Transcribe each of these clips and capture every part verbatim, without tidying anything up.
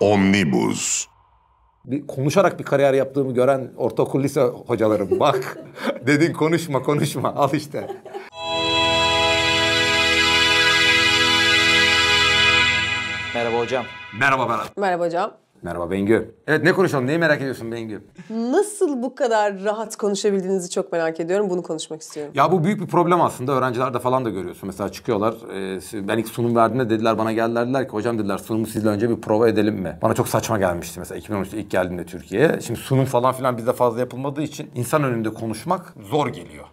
Omnibus. Bir konuşarak bir kariyer yaptığımı gören ortaokul lise hocalarım bak. Dedin konuşma konuşma al işte. Merhaba hocam. Merhaba Berat. Merhaba hocam. Merhaba Bengü. Evet ne konuşalım? Neyi merak ediyorsun Bengü? Nasıl bu kadar rahat konuşabildiğinizi çok merak ediyorum. Bunu konuşmak istiyorum. Ya bu büyük bir problem aslında. Öğrencilerde falan da görüyorsun. Mesela çıkıyorlar. E, ben ilk sunum verdiğimde dediler bana geldiler dediler ki hocam dediler sunumu sizle önce bir prova edelim mi? Bana çok saçma gelmişti mesela iki bin on üçte ilk geldiğimde Türkiye'ye. Şimdi sunum falan filan bizde fazla yapılmadığı için insan önünde konuşmak zor geliyor.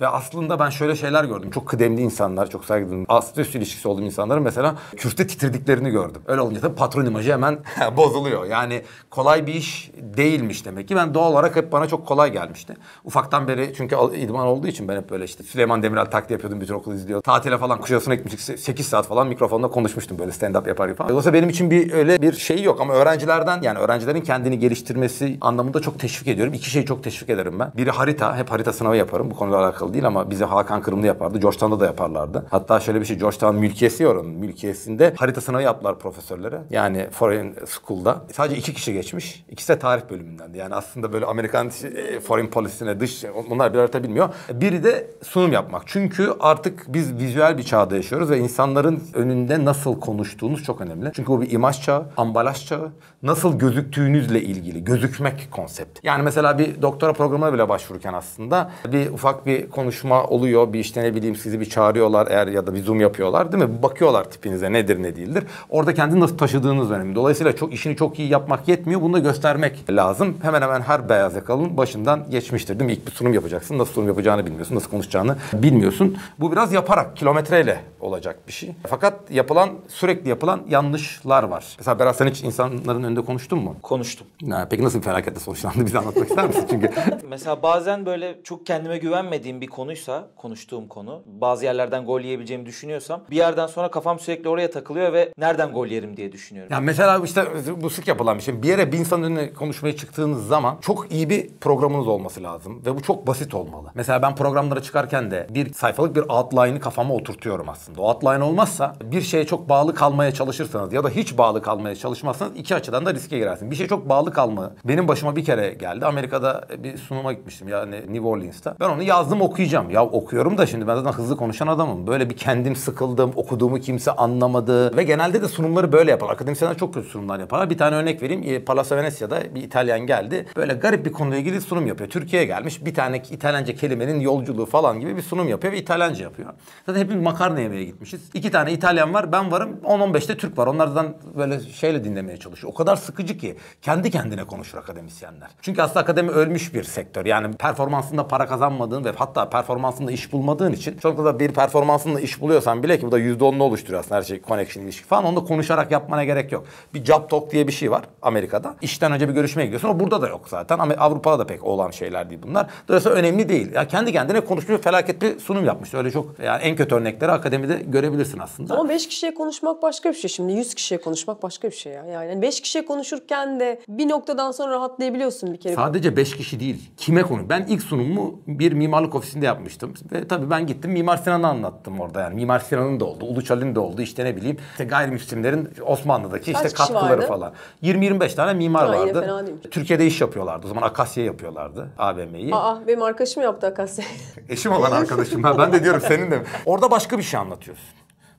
Ve aslında ben şöyle şeyler gördüm. Çok kıdemli insanlar, çok saygı duyduğum, ast üst ilişkisi olduğum insanların mesela kürsüde titrediklerini gördüm. Öyle olunca da patron imajı hemen bozuluyor. Yani kolay bir iş değilmiş demek ki. Ben doğal olarak hep bana çok kolay gelmişti. Ufaktan beri çünkü idman olduğu için ben hep böyle işte Süleyman Demirel taklidi yapıyordum, bütün okul izliyordu. Tatile falan Kuşadası'na gitmiştik, sekiz saat falan mikrofonla konuşmuştum böyle stand-up yapar yapar. Dolayısıyla benim için bir öyle bir şey yok ama öğrencilerden yani öğrencilerin kendini geliştirmesi anlamında çok teşvik ediyorum. İki şeyi çok teşvik ederim ben. Biri harita, hep harita sınavı yaparım bu konuda alakalı değil ama bize Hakan Kırımlı yapardı. Georgetown'da da yaparlardı. Hatta şöyle bir şey, Georgetown mülkiyesi ya oranın. Mülkiyesinde harita sınavı yaptılar profesörlere. Yani Foreign School'da. Sadece iki kişi geçmiş. İkisi de tarih bölümündendi. Yani aslında böyle Amerikan Foreign Policy'ne dış, onlar bir harita bilmiyor. Biri de sunum yapmak. Çünkü artık biz vizüel bir çağda yaşıyoruz ve insanların önünde nasıl konuştuğunuz çok önemli. Çünkü bu bir imaj çağı, ambalaj çağı. Nasıl gözüktüğünüzle ilgili. Gözükmek konsepti. Yani mesela bir doktora programına bile başvururken aslında bir ufak bir konuşma oluyor. Bir işte ne bileyim sizi bir çağırıyorlar eğer ya da bir zoom yapıyorlar değil mi? Bakıyorlar tipinize nedir ne değildir. Orada kendini nasıl taşıdığınız önemli. Dolayısıyla çok işini çok iyi yapmak yetmiyor. Bunu da göstermek lazım. Hemen hemen her beyaz yakalının başından geçmiştir değil mi? İlk bir sunum yapacaksın. Nasıl sunum yapacağını bilmiyorsun. Nasıl konuşacağını bilmiyorsun. Bu biraz yaparak, kilometreyle olacak bir şey. Fakat yapılan, sürekli yapılan yanlışlar var. Mesela Berat sen hiç insanların önünde konuştun mu? Konuştum. Ha, peki nasıl bir felaketle sonuçlandı? Bize anlatmak ister misin? Çünkü mesela bazen böyle çok kendime güvenmediğim bir konuysa, konuştuğum konu, bazı yerlerden gol yiyebileceğimi düşünüyorsam bir yerden sonra kafam sürekli oraya takılıyor ve nereden gol yerim diye düşünüyorum. Yani mesela işte bu sık yapılan bir şey. Bir yere bir insanın önüne konuşmaya çıktığınız zaman çok iyi bir programınız olması lazım ve bu çok basit olmalı. Mesela ben programlara çıkarken de bir sayfalık bir outline'ı kafama oturtuyorum aslında. O outline olmazsa bir şeye çok bağlı kalmaya çalışırsanız ya da hiç bağlı kalmaya çalışmazsanız iki açıdan da riske girersin. Bir şeye çok bağlı kalma. Benim başıma bir kere geldi. Amerika'da bir sunuma gitmiştim yani New Orleans'ta. Ben onu yazdım, okuyacağım. Ya okuyorum da şimdi ben zaten hızlı konuşan adamım. Böyle bir kendim sıkıldım. Okuduğumu kimse anlamadı. Ve genelde de sunumları böyle yapar. Akademisyenler çok kötü sunumlar yapar. Bir tane örnek vereyim. Palazzo Venezia'da bir İtalyan geldi. Böyle garip bir konuyla ilgili sunum yapıyor. Türkiye'ye gelmiş. Bir tane İtalyanca kelimenin yolculuğu falan gibi bir sunum yapıyor ve İtalyanca yapıyor. Zaten hepimiz makarna yemeye gitmişiz. İki tane İtalyan var. Ben varım. on on beşte Türk var. Onlardan böyle şeyle dinlemeye çalışıyor. O kadar sıkıcı ki kendi kendine konuşur akademisyenler. Çünkü aslında akademi ölmüş bir sektör. Yani performansında para kazanmadığın ve hatta performansında iş bulmadığın için çok da bir performansında iş buluyorsan bile ki bu da yüzde onunu oluşturuyor aslında her şey connection ilişki falan. Onu da konuşarak yapmana gerek yok. Bir job talk diye bir şey var Amerika'da. İşten önce bir görüşmeye gidiyorsun. O burada da yok zaten. Ama Avrupa'da da pek olan şeyler değil bunlar. Dolayısıyla önemli değil. Ya kendi kendine konuşmuyor, felaket bir sunum yapmış. Öyle çok yani en kötü örnekleri akademide görebilirsin aslında. Ama beş kişiye konuşmak başka bir şey şimdi. yüz kişiye konuşmak başka bir şey ya. Yani beş kişiye konuşurken de bir noktadan sonra rahatlayabiliyorsun bir kere. Sadece beş kişi değil. Kime konu? Ben ilk sunumumu bir mimarlık ofisi yapmıştım. Ve tabii ben gittim Mimar Sinan'ı anlattım orada yani. Mimar Sinan'ın da oldu, Uluçal'ın da oldu, işte ne bileyim işte gayrimüslimlerin Osmanlı'daki kaç işte katkıları vardı falan. yirmi yirmi beş tane mimar ha, vardı. Türkiye'de iş yapıyorlardı. O zaman Akasya yapıyorlardı A V M'yi. Aa benim arkadaşım yaptı Akasya'yı. Eşim olan arkadaşım. Ben de diyorum senin de. Orada başka bir şey anlatıyorsun.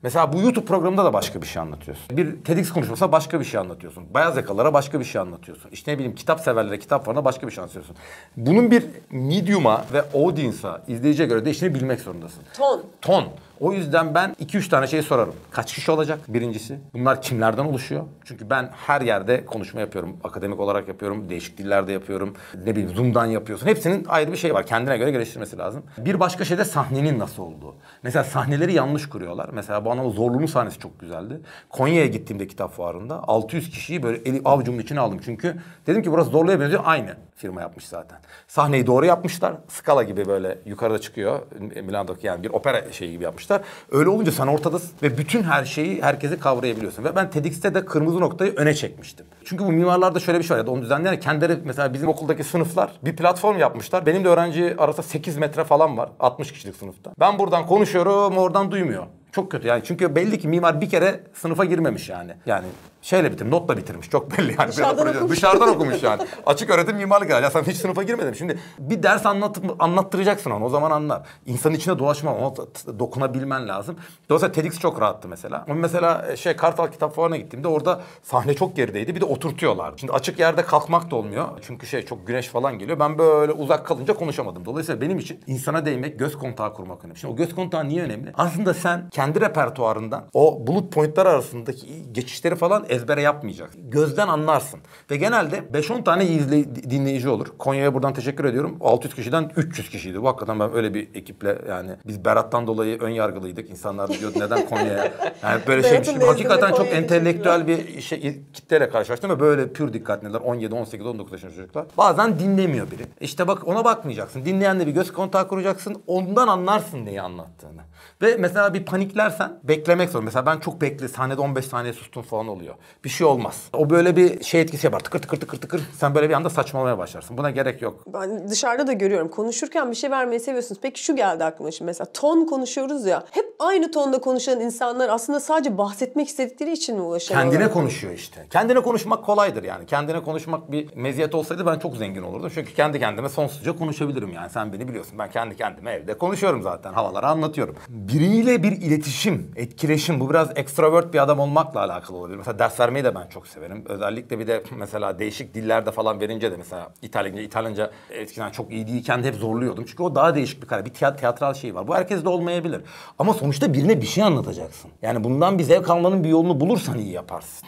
Mesela bu YouTube programında da başka bir şey anlatıyorsun. Bir TEDx konuşmasına başka bir şey anlatıyorsun. Beyaz yakalara başka bir şey anlatıyorsun. İşte ne bileyim kitap severlere, kitap farına başka bir şey anlatıyorsun. Bunun bir medium'a ve audience'a, izleyiciye göre de işini bilmek zorundasın. Ton. Ton. O yüzden ben iki üç tane şey sorarım. Kaç kişi olacak? Birincisi. Bunlar kimlerden oluşuyor? Çünkü ben her yerde konuşma yapıyorum. Akademik olarak yapıyorum. Değişik dillerde yapıyorum. Ne bileyim Zoom'dan yapıyorsun. Hepsinin ayrı bir şey var. Kendine göre geliştirmesi lazım. Bir başka şey de sahnenin nasıl olduğu. Mesela sahneleri yanlış kuruyorlar. Mesela bana o zorluğun sahnesi çok güzeldi. Konya'ya gittiğimde kitap fuarında altı yüz kişiyi böyle eli avucumun içine aldım. Çünkü dedim ki burası zorluğa benziyor. Aynı firma yapmış zaten. Sahneyi doğru yapmışlar. Skala gibi böyle yukarıda çıkıyor. Milano'daki yani bir opera şeyi gibi yapmışlar. Öyle olunca sen ortadasın ve bütün her şeyi herkese kavrayabiliyorsun. Ve ben TEDx'te de kırmızı noktayı öne çekmiştim. Çünkü bu mimarlarda şöyle bir şey var ya da onu düzenleyen kendileri mesela bizim okuldaki sınıflar bir platform yapmışlar. Benim de öğrenci arası sekiz metre falan var altmış kişilik sınıfta. Ben buradan konuşuyorum oradan duymuyor. Çok kötü yani çünkü belli ki mimar bir kere sınıfa girmemiş yani. Yani şeyle bitirmiş, notla bitirmiş. Çok belli yani. Dışarıdan okumuş. Dışarıdan okumuş yani. Açık öğretim mimarlık herhalde. Ya sen hiç sınıfa girmedin. Şimdi bir ders anlatıp, anlattıracaksın onu. O zaman anlar. İnsanın içine dolaşman, ona dokunabilmen lazım. Dolayısıyla TEDx çok rahattı mesela. Ama mesela şey Kartal Kitap Fuarı'na gittiğimde orada sahne çok gerideydi. Bir de oturtuyorlar. Şimdi açık yerde kalkmak da olmuyor. Çünkü şey çok güneş falan geliyor. Ben böyle uzak kalınca konuşamadım. Dolayısıyla benim için insana değmek, göz kontağı kurmak önemli. Şimdi o göz kontağı niye önemli? Aslında sen kendi repertuarından o bullet point'lar arasındaki geçişleri falan ezbere yapmayacaksın. Gözden anlarsın. Ve genelde beş on tane izley- dinleyici olur. Konya'ya buradan teşekkür ediyorum. altı yüz kişiden üç yüz kişiydi. Bu hakikaten ben öyle bir ekiple yani biz Berat'tan dolayı ön yargılıydık. İnsanlar diyordu neden Konya'ya? Yani böyle şeymiş. Hakikaten çok entelektüel bir şey kitleyle karşılaştım ve böyle pür dikkatliler on yedi, on sekiz, on dokuz yaşında çocuklar. Bazen dinlemiyor biri. İşte bak ona bakmayacaksın. Dinleyenle bir göz kontağı kuracaksın. Ondan anlarsın neyi anlattığını. Ve mesela bir paniklersen beklemek zorunda. Mesela ben çok bekli sahnede on beş saniye sustum falan oluyor. Bir şey olmaz. O böyle bir şey etkisi yapar. Tıkır tıkır tıkır tıkır. Sen böyle bir anda saçmalamaya başlarsın. Buna gerek yok. Ben dışarıda da görüyorum. Konuşurken bir şey vermeyi seviyorsunuz. Peki şu geldi aklıma şimdi mesela. Ton konuşuyoruz ya. Hep aynı tonda konuşan insanlar aslında sadece bahsetmek istedikleri için mi ulaşamıyorlar? Kendine konuşuyor işte. Kendine konuşmak kolaydır yani. Kendine konuşmak bir meziyet olsaydı ben çok zengin olurdum. Çünkü kendi kendime sonsuzca konuşabilirim yani. Sen beni biliyorsun. Ben kendi kendime evde konuşuyorum zaten. Havaları anlatıyorum. Biriyle bir iletişim, etkileşim. Bu biraz extrovert bir adam olmakla alakalı olabilir. Mesela ders vermeyi de ben çok severim. Özellikle bir de mesela değişik dillerde falan verince de mesela İtalyanca, İtalyanca eskiden çok iyi değilken de hep zorluyordum. Çünkü o daha değişik bir kare. Bir tiyatral şeyi var. Bu herkes de olmayabilir. Ama sonuçta birine bir şey anlatacaksın. Yani bundan bir zevk almanın bir yolunu bulursan iyi yaparsın.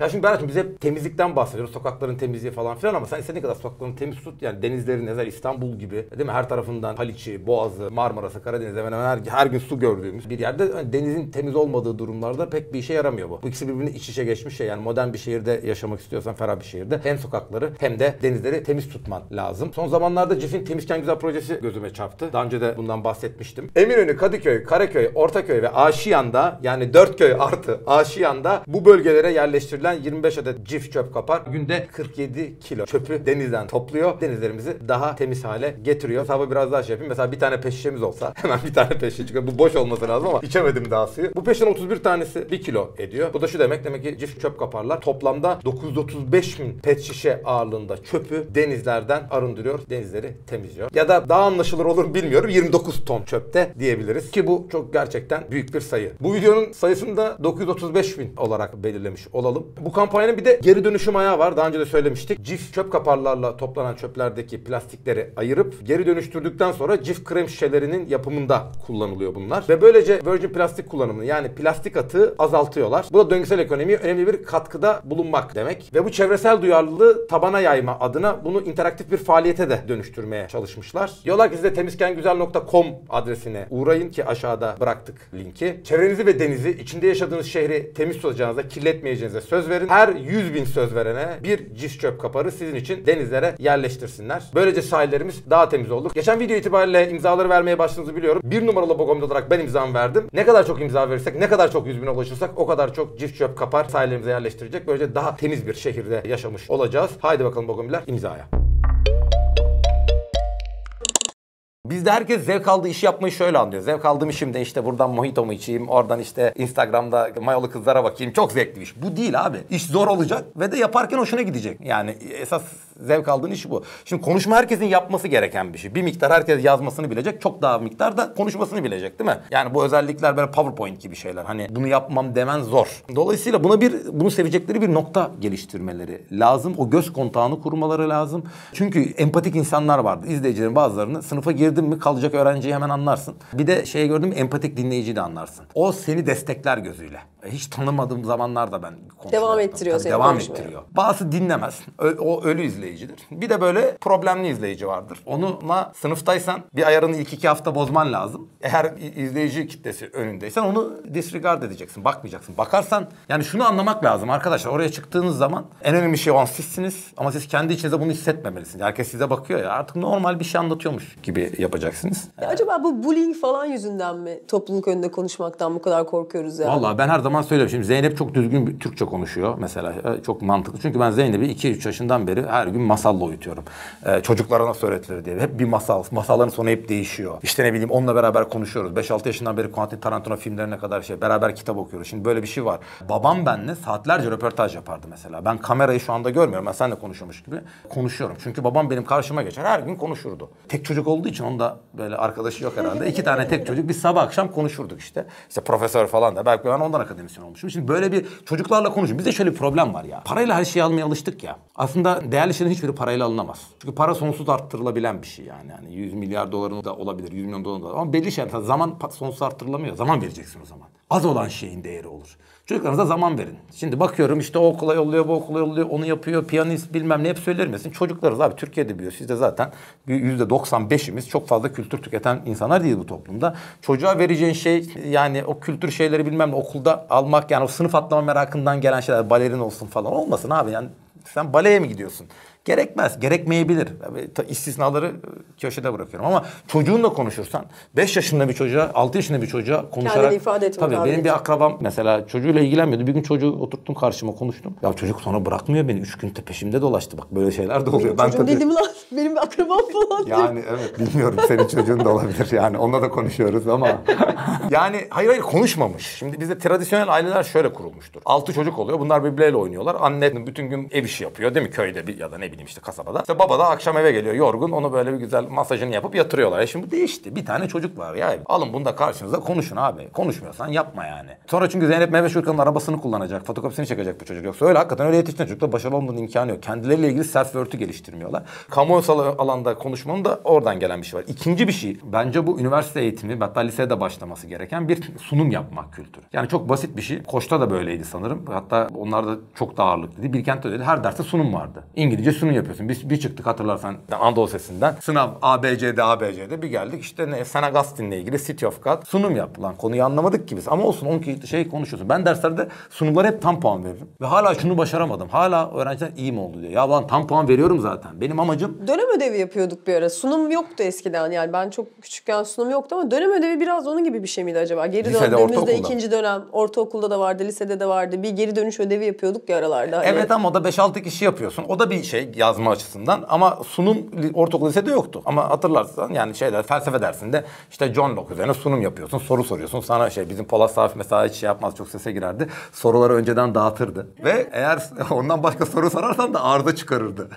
Ya şimdi Berat'cığım biz hep temizlikten bahsediyoruz. Sokakların temizliği falan filan ama sen istediğin kadar sokaklarını temiz tut. Yani denizlerin ezer İstanbul gibi değil mi? Her tarafından Haliç'i, Boğaz'ı, Marmara'sı, Karadeniz'i hemen hemen her, her gün su gördüğümüz bir yerde yani denizin temiz olmadığı durumlarda pek bir işe yaramıyor bu. Bu ikisi birbirine iç içe geçmiş şey. Yani modern bir şehirde yaşamak istiyorsan ferah bir şehirde hem sokakları hem de denizleri temiz tutman lazım. Son zamanlarda Cif'in Temizken Güzel projesi gözüme çarptı. Daha önce de bundan bahsetmiştim. Eminönü, Kadıköy, Karaköy, Ortaköy ve Aşiyan'da yani dört köy artı Aşiyan'da bu bölgelere yerleştirilen yirmi beş adet Cif çöp kapar. Günde kırk yedi kilo çöpü denizden topluyor. Denizlerimizi daha temiz hale getiriyor. Sabah biraz daha şey yapayım. Mesela bir tane pet şişemiz olsa hemen bir tane pet şişe çıkıyor. Bu boş olması lazım ama içemedim daha suyu. Bu peşin otuz bir tanesi bir kilo ediyor. Bu da şu demek. Demek ki Cif çöp kaparlar toplamda dokuz yüz otuz beş bin pet şişe ağırlığında çöpü denizlerden arındırıyor. Denizleri temizliyor. Ya da daha anlaşılır olur bilmiyorum. yirmi dokuz ton çöpte diyebiliriz. Ki bu çok gerçekten büyük bir sayı. Bu videonun sayısını da dokuz yüz otuz beş bin olarak belirlemiş olalım. Bu kampanyanın bir de geri dönüşüm ayağı var. Daha önce de söylemiştik. Cif çöp kaparlarla toplanan çöplerdeki plastikleri ayırıp geri dönüştürdükten sonra Cif krem şişelerinin yapımında kullanılıyor bunlar. Ve böylece virgin plastik kullanımını yani plastik atığı azaltıyorlar. Bu da döngüsel ekonomiye önemli bir katkıda bulunmak demek. Ve bu çevresel duyarlılığı tabana yayma adına bunu interaktif bir faaliyete de dönüştürmeye çalışmışlar. Diyorlar ki siz de temizkenguzel nokta com adresine uğrayın ki aşağıda bıraktık linki. Çevrenizi ve denizi, içinde yaşadığınız şehri temiz tutacağınıza, kirletmeyeceğinize söz verin. Her yüz bin söz verene bir Cif çöp kaparı sizin için denizlere yerleştirsinler. Böylece sahillerimiz daha temiz olur. Geçen video itibariyle imzaları vermeye başladığınızı biliyorum. Bir numaralı Bogomil olarak ben imzamı verdim. Ne kadar çok imza verirsek, ne kadar çok yüz bine ulaşırsak o kadar çok Cif çöp kapar sahillerimize yerleştirecek. Böylece daha temiz bir şehirde yaşamış olacağız. Haydi bakalım Bogomiller imzaya. Bizde herkes zevk aldığı işi yapmayı şöyle anlıyor. Zevk aldığım işimde işte buradan mojito mu içeyim, oradan işte Instagram'da mayalı kızlara bakayım. Çok zevkli iş. Bu değil abi. İş zor olacak ve de yaparken hoşuna gidecek. Yani esas zevk aldığın iş bu. Şimdi konuşma herkesin yapması gereken bir şey. Bir miktar herkes yazmasını bilecek. Çok daha miktar da konuşmasını bilecek değil mi? Yani bu özellikler böyle PowerPoint gibi şeyler. Hani bunu yapmam demen zor. Dolayısıyla buna bir bunu sevecekleri bir nokta geliştirmeleri lazım. O göz kontağını kurmaları lazım. Çünkü empatik insanlar vardı. İzleyicilerin bazılarını sınıfa girdi mi kalacak öğrenciyi hemen anlarsın. Bir de şeye gördüm empatik dinleyiciyi de anlarsın. O seni destekler gözüyle. Hiç tanımadığım zamanlarda ben konuşuyorum. Devam ettiriyor seni. Devam ettiriyor. Bazısı dinlemez. Ö o ölü izleyicidir. Bir de böyle problemli izleyici vardır. Onunla sınıftaysan bir ayarını ilk iki hafta bozman lazım. Eğer izleyici kitlesi önündeysen onu disregard edeceksin. Bakmayacaksın. Bakarsan yani şunu anlamak lazım arkadaşlar. Oraya çıktığınız zaman en önemli şey o an sizsiniz. Ama siz kendi içinizde bunu hissetmemelisiniz. Herkes size bakıyor ya artık normal bir şey anlatıyormuş gibi yapacaksınız. Ya acaba bu bullying falan yüzünden mi topluluk önünde konuşmaktan bu kadar korkuyoruz ya? Vallahi ben her zaman zaman söylüyorum. Şimdi Zeynep çok düzgün bir Türkçe konuşuyor mesela. Çok mantıklı. Çünkü ben Zeynep'i iki üç yaşından beri her gün masalla uyutuyorum. Ee, çocuklara nasıl öğretilir diye. Hep bir masal. Masalların sonu hep değişiyor. İşte ne bileyim onunla beraber konuşuyoruz. beş altı yaşından beri Quentin Tarantino filmlerine kadar şey. Beraber kitap okuyoruz. Şimdi böyle bir şey var. Babam benimle saatlerce röportaj yapardı mesela. Ben kamerayı şu anda görmüyorum. Ben seninle konuşuyormuş gibi konuşuyorum. Çünkü babam benim karşıma geçer. Her gün konuşurdu. Tek çocuk olduğu için onda böyle arkadaşı yok herhalde. İki tane tek çocuk. Biz sabah akşam konuşurduk işte. İşte profesör falan da. Belki ben ondan akademisyen olmuşum. Şimdi böyle bir çocuklarla konuşuyorum. Bizde şöyle bir problem var ya. Parayla her şeyi almaya alıştık ya. Aslında değerli şeylerin hiçbiri parayla alınamaz. Çünkü para sonsuz arttırılabilen bir şey yani. Yani yüz milyar doların da olabilir, yüz milyon doların da olabilir. Ama belli şeyler zaman sonsuz arttırılamıyor. Zaman vereceksin o zaman. Az olan şeyin değeri olur. Çocuklarınıza zaman verin. Şimdi bakıyorum işte o okula yolluyor, bu okula yolluyor, onu yapıyor, piyanist bilmem ne hep söylerim. Çocuklarız abi, Türkiye'de büyüyor. Siz de zaten yüzde doksan beşimiz çok fazla kültür tüketen insanlar değil bu toplumda. Çocuğa vereceğin şey yani o kültür şeyleri bilmem ne okulda almak yani o sınıf atlama merakından gelen şeyler balerin olsun falan olmasın abi yani sen baleye mi gidiyorsun? Gerekmez, gerekmeyebilir. İstisnaları köşede bırakıyorum ama çocuğunla konuşursan beş yaşında bir çocuğa, altı yaşında bir çocuğa konuşarak kendini ifade etme. Tabii benim bir akrabam mesela çocuğuyla ilgilenmiyordu. Bir gün çocuğu oturttum karşıma konuştum. Ya çocuk sonra bırakmıyor beni. Üç gün peşimde dolaştı. Bak böyle şeyler de oluyor. Benim çocuğum tabii... dedim lan benim bir akrabam falan. Yani evet bilmiyorum senin çocuğun da olabilir yani. Onunla da konuşuyoruz ama. Yani hayır hayır konuşmamış. Şimdi bizde tradisyonel aileler şöyle kurulmuştur. Altı çocuk oluyor. Bunlar birbirleriyle oynuyorlar. Anne bütün gün ev işi yapıyor değil mi köyde bir ya da ne bileyim işte kasabada. İşte baba da akşam eve geliyor yorgun. Onu böyle bir güzel masajını yapıp yatırıyorlar. E şimdi değişti. Bir tane çocuk var ya. Alın bunu da karşınıza konuşun abi. Konuşmuyorsan yapma yani. Sonra çünkü Zeynep Mehmet Şurkan'ın arabasını kullanacak. Fotokopisini çekecek bu çocuk. Yoksa öyle hakikaten öyle yetiştiren çocukla başarılı olmanın imkanı yok. Kendileriyle ilgili self-worth'ü geliştirmiyorlar. Kamuoyusal alanda konuşmanın da oradan gelen bir şey var. İkinci bir şey. Bence bu üniversite eğitimi hatta lisede başlaması gereken bir sunum yapmak kültürü. Yani çok basit bir şey. Koç'ta da böyleydi sanırım. Hatta onlar da çok da ağırlıklıydı. Bilkent'te de her derste sunum vardı. İngilizce sunum yapıyorsun. Biz bir çıktık hatırlarsan Anadolu Sesi'nden. Sınav A B C'de A B C'de bir geldik işte ne San Agustin'le ilgili City of God sunum yap lan. Konuyu anlamadık ki biz ama olsun on iki şey konuşuyorsun. Ben derslerde sunumlara hep tam puan veririm. Ve hala şunu başaramadım. Hala öğrenciler iyi mi oldu diyor. Ya lan tam puan veriyorum zaten. Benim amacım... Dönem ödevi yapıyorduk bir ara. Sunum yoktu eskiden yani ben çok küçükken sunum yoktu ama dönem ödevi biraz onun gibi bir şey miydi acaba? Geri lisede, döndüğümüzde ikinci dönem ortaokulda da vardı, lisede de vardı. Bir geri dönüş ödevi yapıyorduk ya aralarda. Evet hani... ama o da beş altı kişi yapıyorsun. O da bir şey yazma açısından ama sunum ortaokul lisede yoktu. Ama hatırlarsan yani şeyler felsefe dersinde işte John Locke üzerine sunum yapıyorsun, soru soruyorsun. Sana şey bizim Polat Safi mesela hiç şey yapmaz, çok sese girerdi. Soruları önceden dağıtırdı. Ve eğer ondan başka soru sorarsan da arıza çıkarırdı.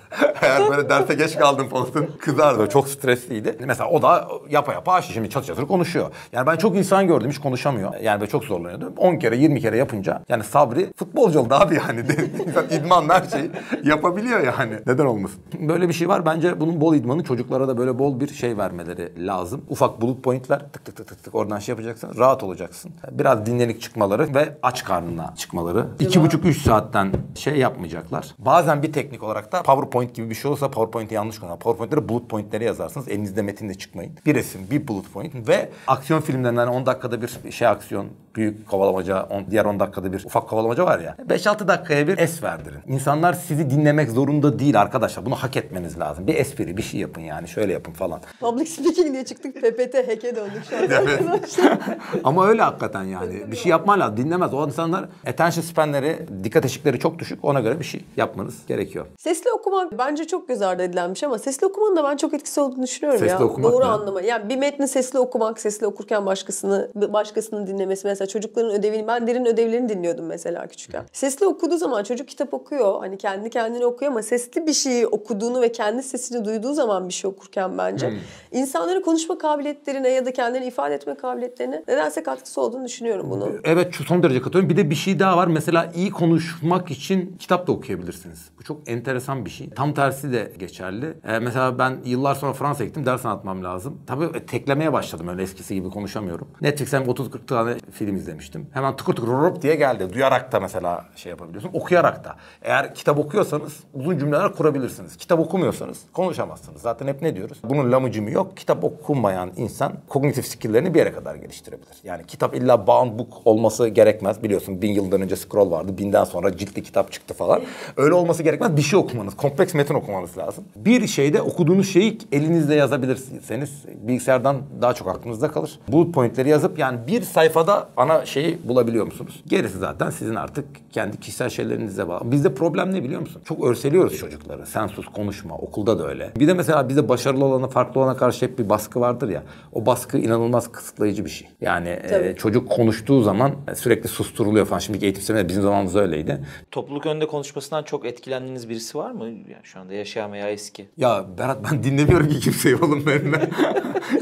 Eğer böyle derse geç kaldın Polat'ın kızardı. Çok stresliydi. Mesela o da yapa yapa şimdi çatır çatır konuşuyor. Yani ben çok insan gördüm hiç konuşamıyor. Yani ben çok zorlanıyordum. on kere yirmi kere yapınca yani Sabri futbolcu oldu abi yani. İnsan idmanla her şeyi yapabiliyor yani. Neden olmasın? Böyle bir şey var. Bence bunun bol idmanı çocuklara da böyle bol bir şey vermeleri lazım. Ufak bullet pointler tık tık tık tık tık oradan şey yapacaksın. Rahat olacaksın. Biraz dinlenip çıkmaları ve aç karnına çıkmaları. iki buçuk üç saatten şey yapmayacaklar. Bazen bir teknik olarak da PowerPoint gibi bir şey olsa PowerPoint'i yanlış kullanır. PowerPoint'lere bullet point'leri yazarsınız. Elinizde metinle çıkmayın. Bir resim, bir bullet point ve aksiyon filmlerinden on dakikada bir şey aksiyon, büyük kovalamaca, on, diğer on dakikada bir ufak kovalamaca var ya. beş altı dakikaya bir es verdirin. İnsanlar sizi dinlemek zorunda değil arkadaşlar. Bunu hak etmeniz lazım. Bir espri, bir şey yapın yani. Şöyle yapın falan. Public speaking diye çıktık. P P T, hack'e döndük şu an arkadaşlar. Ama öyle hakikaten yani. Bir şey yapman lazım. Dinlemez. O insanlar attention spanleri, dikkat eşikleri çok düşük. Ona göre bir şey yapmanız gerekiyor. Sesli okuma bence çok göz ardı edilenmiş ama sesli okumanın da ben çok etkisi olduğunu düşünüyorum sesli ya. Doğru ne? Anlama. Yani bir metni sesli okumak, sesli okurken başkasını başkasının dinlemesi. Mesela çocukların ödevini, ben derin ödevlerini dinliyordum mesela küçükken. Hı. Sesli okuduğu zaman çocuk kitap okuyor. Hani kendi kendini okuyor ama sesli bir şeyi okuduğunu ve kendi sesini duyduğu zaman bir şey okurken bence hmm. insanların konuşma kabiliyetlerine ya da kendini ifade etme kabiliyetlerine nedense katkısı olduğunu düşünüyorum bunu. Evet son derece katılıyorum. Bir de bir şey daha var. Mesela iyi konuşmak için kitap da okuyabilirsiniz. Bu çok enteresan bir şey. Tam tersi de geçerli. Ee, mesela ben yıllar sonra Fransa'ya gittim. Ders anlatmam lazım. Tabii teklemeye başladım. Öyle eskisi gibi konuşamıyorum. Netflix'ten otuz kırk tane film izlemiştim. Hemen tıkır tıkır rop diye geldi. Duyarak da mesela şey yapabiliyorsun. Okuyarak da. Eğer kitap okuyorsanız uzun cümleler kurabilirsiniz. Kitap okumuyorsanız konuşamazsınız. Zaten hep ne diyoruz? Bunun lamıcımı yok. Kitap okumayan insan kognitif skill'lerini bir yere kadar geliştirebilir. Yani kitap illa bound book olması gerekmez. Biliyorsun bin yıldan önce scroll vardı. Binden sonra ciltli kitap çıktı falan. Öyle olması gerekmez. Bir şey okumanız, kompleks metin okumanız lazım. Bir şeyde okuduğunuz şeyi elinizle yazabilirsiniz. Bilgisayardan daha çok aklınızda kalır. Bullet point'leri yazıp yani bir sayfada ana şeyi bulabiliyor musunuz? Gerisi zaten sizin artık kendi kişisel şeylerinize bağlı. Bizde problem ne biliyor musun? Çok örseliyoruz çocukları. Sen sus, konuşma. Okulda da öyle. Bir de mesela bizde başarılı olana, farklı olana karşı hep bir baskı vardır ya. O baskı inanılmaz kısıtlayıcı bir şey. Yani e, çocuk konuştuğu zaman sürekli susturuluyor falan. Şimdiki eğitim sisteminde bizim zamanımızda öyleydi. Topluluk önünde konuşmasından çok etkilendiğiniz birisi var mı? Yani şu anda yaşayan veya eski. Ya Berat, ben dinlemiyorum ki kimseyi oğlum benimle.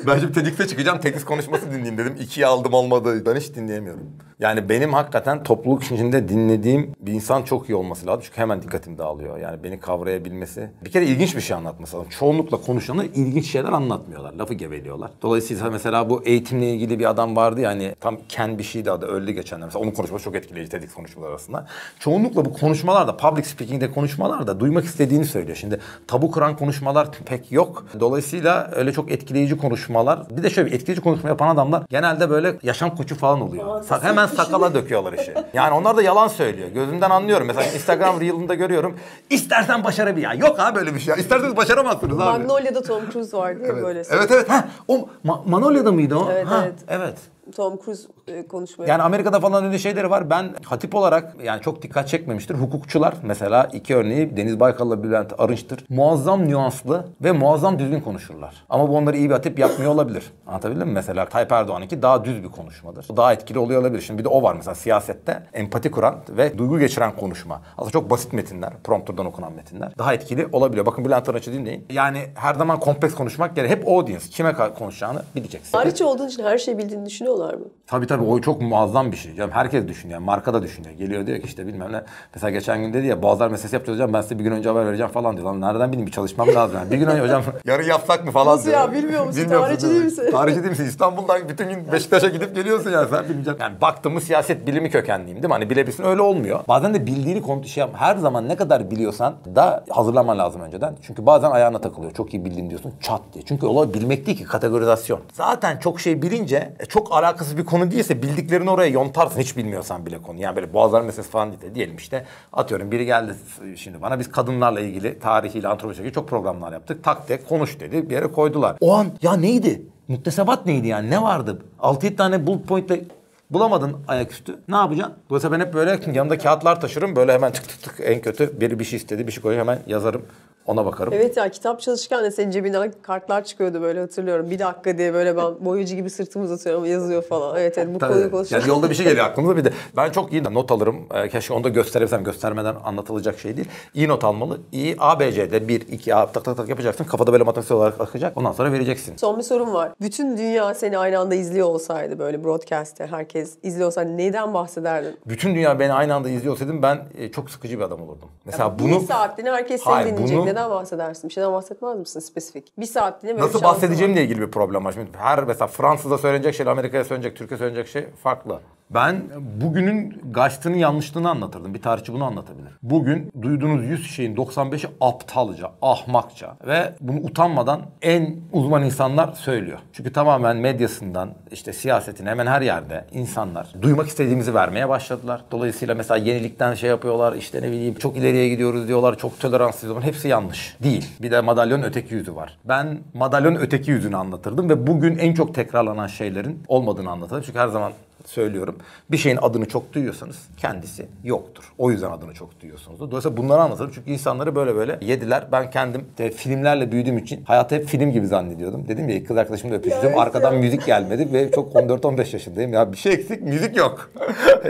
Ben şimdi TedX'e çıkacağım. TedX konuşması dinleyeyim dedim. İkiye aldım, olmadı. Ben hiç dinleyemiyorum. Yani benim hakikaten topluluk içinde dinlediğim bir insan çok iyi olması lazım. Çünkü hemen dikkatim dağılıyor. Yani beni kavrayabilmesi. Bir kere ilginç bir şey anlatması lazım. Çoğunlukla konuşanlar ilginç şeyler anlatmıyorlar. Lafı geveliyorlar. Dolayısıyla mesela bu eğitimle ilgili bir adam vardı ya hani, tam Ken bir şeydi adı, öldü geçenler. Mesela onun konuşması çok etkileyici TedX konuşmaları arasında. Çoğunlukla bu konuşmalarda, public speaking'de konuşmalarda duymak istediğini söylüyor. Şimdi tabu kuran konuşmalar pek yok. Dolayısıyla öyle çok etkileyici konuşmalar. Bir de şöyle bir etkileyici konuşma yapan adamlar genelde böyle yaşam koçu falan oluyor. Sa hemen sakala döküyorlar işi. Yani onlar da yalan söylüyor. Gözümden anlıyorum. Mesela Instagram Reel'ında görüyorum. İstersen başarabilir. Ya yok ha böyle bir şey. İsterseniz başaramazsınız abi. Magnolia'da Tom Cruise vardı ya, evet. Böyle. Evet evet. Ha, o Ma Magnolia'da mıydı o? Evet ha, evet. Evet. Tom Cruise konuşmaya. Yani Amerika'da falan öyle şeyleri var. Ben hatip olarak yani çok dikkat çekmemiştir. Hukukçular mesela iki örneği Deniz Baykal'la Bülent Arınç'tır. Muazzam nüanslı ve muazzam düzgün konuşurlar. Ama bu onları iyi bir hatip yapmıyor olabilir. Anlatabildim mi? Mesela Tayyip Erdoğan'ınki daha düz bir konuşmadır. O daha etkili oluyor olabilir. Şimdi bir de o var mesela siyasette. Empati kuran ve duygu geçiren konuşma. Aslında çok basit metinler. Prompter'dan okunan metinler. Daha etkili olabiliyor. Bakın Bülent Arınç'ı dinleyin. Yani her zaman kompleks konuşmak gerek. Hep audience. Kime konuşacağını bileceksin. Hariç olduğun için her şeyi bildiğini düşünüyorlar. Tabii tabii, o çok muazzam bir şey. Yani herkes düşünüyor. Yani marka da düşünüyor. Geliyor diyor ki işte bilmem ne. Mesela geçen gün dedi ya, Boğazlar meselesi yapacağız hocam, ben size bir gün önce haber vereceğim falan diyor. Lan nereden bileyim, bir çalışmam lazım. Yani. Bir gün önce hocam yarın yapsak mı falan diyor. Nasıl ya, bilmiyor musun? Tarihçi değil misin? Tarihçi değil misin? İstanbul'dan bütün gün Beşiktaş'a gidip geliyorsun ya, sen bilmeyeceksin. Yani baktım mı siyaset bilimi kökenliyim değil mi? Hani bilebilsin, öyle olmuyor. Bazen de bildiğini konu şey yap. Her zaman ne kadar biliyorsan da hazırlanman lazım önceden. Çünkü bazen ayağına takılıyor. Çok iyi bildiğini diyorsun, çat diye. Çünkü olay bilmek değil ki, kategorizasyon. Zaten çok şey bilince çok alakasız bir konu değilse bildiklerini oraya yontarsın, hiç bilmiyorsan bile konu. Yani böyle Boğazlar meselesi falan değil de, diyelim işte atıyorum biri geldi şimdi bana, biz kadınlarla ilgili tarihiyle antropolojiyle çok programlar yaptık. Tak de konuş dedi, bir yere koydular. O an ya neydi? Müktesebat neydi yani? Ne vardı? altı yedi tane bullet point'te bulamadın ayaküstü. Ne yapacaksın? Dolayısıyla ben hep böyle yanımda kağıtlar taşırım. Böyle hemen tık tık tık, en kötü biri bir şey istedi, bir şey koyuyor, hemen yazarım. Ona bakarım. Evet ya, kitap çalışırken de senin cebinden kartlar çıkıyordu böyle, hatırlıyorum. Bir dakika diye böyle ben boyacı gibi sırtımı uzatıyorum, yazıyor falan. Evet evet, bu konuyu konuşuyoruz. Yani yolda bir şey geliyor aklımıza bir de. Ben çok iyi not alırım. Keşke onu da gösterebilsem. Göstermeden anlatılacak şey değil. İyi not almalı. İyi A B C'de bir, iki A tak tak tak yapacaksın. Kafada böyle matematik olarak akacak. Ondan sonra vereceksin. Son bir sorum var. Bütün dünya seni aynı anda izliyor olsaydı, böyle broadcast'te herkes izliyor olsaydı, neyden bahsederdin? Bütün dünya beni aynı anda izliyor olsaydım ben çok sıkıcı bir adam olurdum. Mesela yani bunu... Bir saatliğine herkes seni dinleyecek. Bunu... Neden bahsedersin? Bir şeyden bahsetmez misin spesifik? Bir saatliğine böyle nasıl bahsedeceğimle ilgili bir problem var. Şimdi her mesela Fransız'a söylenecek şey, Amerika'ya söylenecek, Türkiye'ye söylenecek şey farklı. Ben bugünün gaçtığını, yanlışlığını anlatırdım. Bir tarihçi bunu anlatabilir. Bugün duyduğunuz yüz şeyin doksan beşi aptalca, ahmakça ve bunu utanmadan en uzman insanlar söylüyor. Çünkü tamamen medyasından, işte siyasetin hemen her yerde insanlar duymak istediğimizi vermeye başladılar. Dolayısıyla mesela yenilikten şey yapıyorlar, işte ne bileyim çok ileriye gidiyoruz diyorlar, çok toleranssız olan, hepsi yanlış değil. Bir de madalyonun öteki yüzü var. Ben madalyonun öteki yüzünü anlatırdım ve bugün en çok tekrarlanan şeylerin olmadığını anlatırdım. Çünkü her zaman söylüyorum. Bir şeyin adını çok duyuyorsanız kendisi yoktur. O yüzden adını çok duyuyorsunuz. Dolayısıyla bunları anlatırım. Çünkü insanları böyle böyle yediler. Ben kendim de filmlerle büyüdüğüm için hayatı hep film gibi zannediyordum. Dedim ya, kız arkadaşımla öpüşeceğim. Arkadan müzik gelmedi ve çok on dört on beş yaşındayım. Ya bir şey eksik, müzik yok.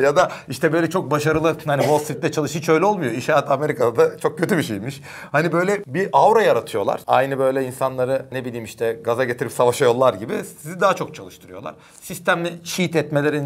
Ya da işte böyle çok başarılı, hani Wall Street'te çalış, hiç öyle olmuyor. İş hayatı Amerika'da da çok kötü bir şeymiş. Hani böyle bir aura yaratıyorlar. Aynı böyle insanları ne bileyim işte gaza getirip savaşa yollar gibi sizi daha çok çalıştırıyorlar. Sistemle cheat etmeleri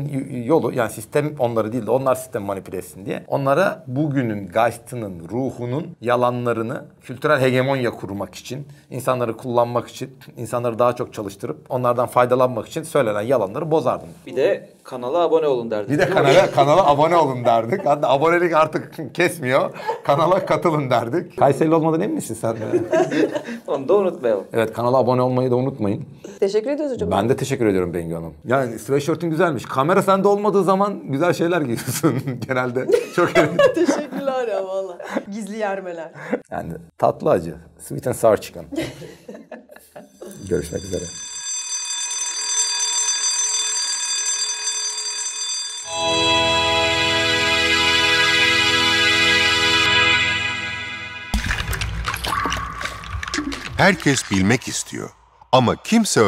yolu, yani sistem onları değil de onlar sistemi manipüle etsin diye. Onlara bugünün geistinin, ruhunun yalanlarını kültürel hegemonya kurmak için, insanları kullanmak için, insanları daha çok çalıştırıp onlardan faydalanmak için söylenen yalanları bozardım. Bir de kanala abone olun derdik. Bir de kanala, kanala abone olun derdik. Hatta abonelik artık kesmiyor. Kanala katılın derdik. Kayserili olmadan emin misin sen? Onu da unutmayalım. Evet, kanala abone olmayı da unutmayın. Teşekkür ediyoruz hocam. Ben de teşekkür ediyorum Bengü Hanım. Yani sweatshirt'ün güzelmiş. Kamera sende olmadığı zaman güzel şeyler giyiyorsun genelde. Çok teşekkürler ya valla. Gizli yermeler. Yani tatlı acı. Sweet and sour chicken. Görüşmek üzere. herkes bilmek istiyor ama kimse öğrenmiyor.